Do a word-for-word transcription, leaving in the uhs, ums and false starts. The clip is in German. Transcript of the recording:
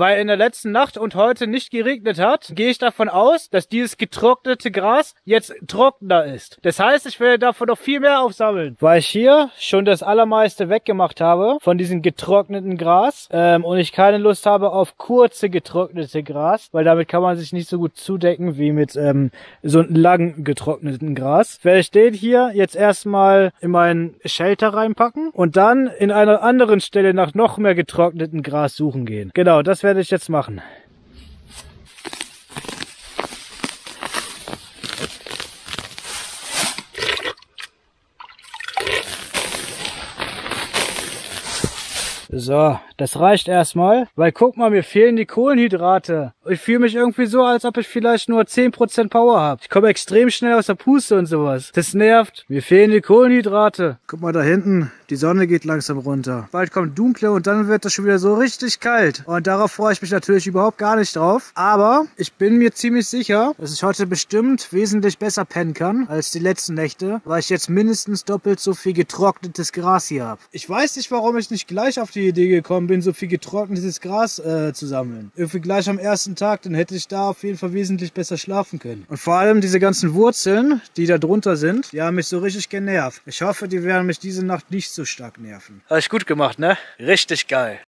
weil in der letzten Nacht und heute nicht geregnet hat, gehe ich davon aus, dass dieses getrocknete Gras jetzt trockener ist. Das heißt, ich werde davon noch viel mehr aufsammeln, weil ich hier schon das allermeiste weggemacht habe von diesem getrockneten Gras ähm, und ich keine Lust habe auf kurze getrocknete Gras, weil damit kann man sich nicht so gut zudecken wie mit ähm, so einem langen getrockneten Gras. Werde ich den hier jetzt erstmal in meinen Shelter reinpacken und dann in einer anderen Stelle nach noch mehr getrockneten Gras suchen gehen. Genau, das werde ich jetzt machen. So, das reicht erstmal, weil guck mal, mir fehlen die Kohlenhydrate. Ich fühle mich irgendwie so, als ob ich vielleicht nur zehn Prozent Power habe. Ich komme extrem schnell aus der Puste und sowas. Das nervt. Mir fehlen die Kohlenhydrate. Guck mal da hinten, die Sonne geht langsam runter. Bald kommt Dunkle und dann wird das schon wieder so richtig kalt. Und darauf freue ich mich natürlich überhaupt gar nicht drauf. Aber ich bin mir ziemlich sicher, dass ich heute bestimmt wesentlich besser pennen kann als die letzten Nächte, weil ich jetzt mindestens doppelt so viel getrocknetes Gras hier habe. Ich weiß nicht, warum ich nicht gleich auf die Idee gekommen bin, so viel getrocknetes Gras äh, zu sammeln. Irgendwie gleich am ersten Tag, dann hätte ich da auf jeden Fall wesentlich besser schlafen können. Und vor allem diese ganzen Wurzeln, die da drunter sind, die haben mich so richtig genervt. Ich hoffe, die werden mich diese Nacht nicht so stark nerven. Habe ich gut gemacht, ne? Richtig geil.